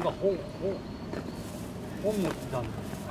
なんか本の木なんですか。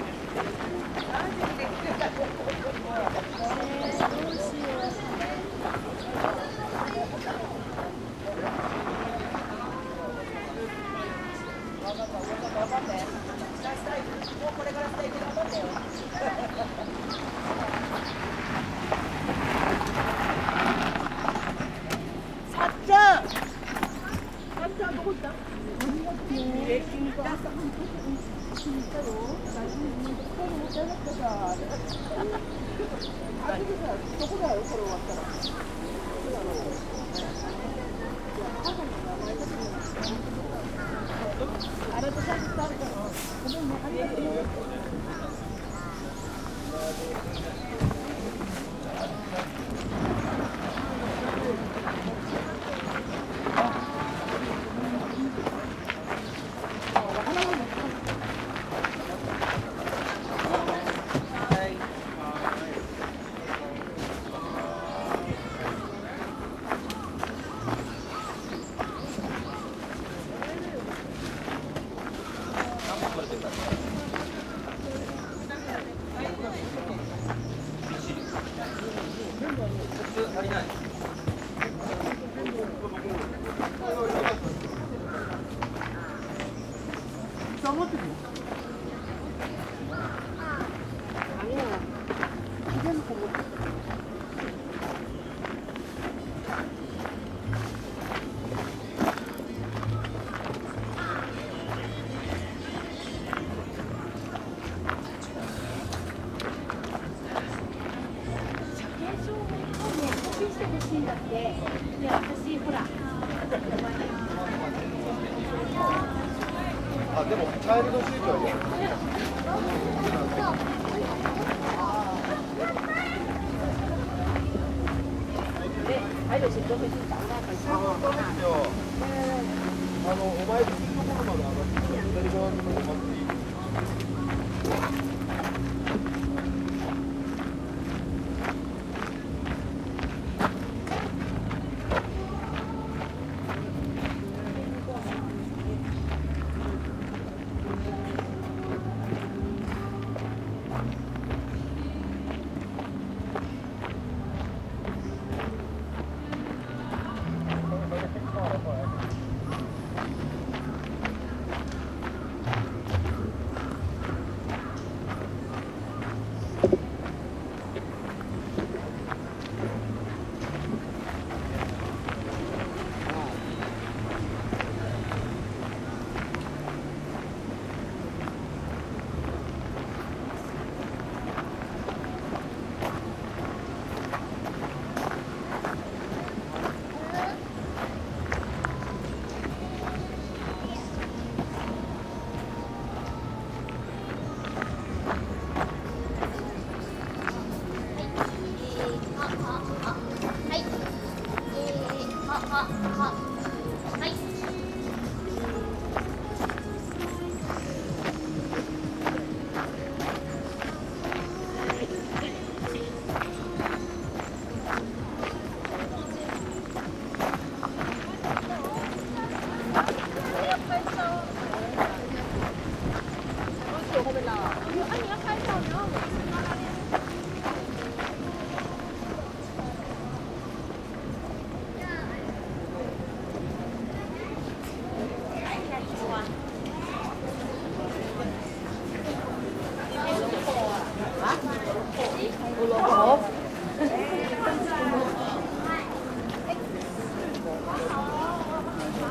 って。男だよ、これ終わったら。あれとさっきとあるから、ごめんね、ありがとう。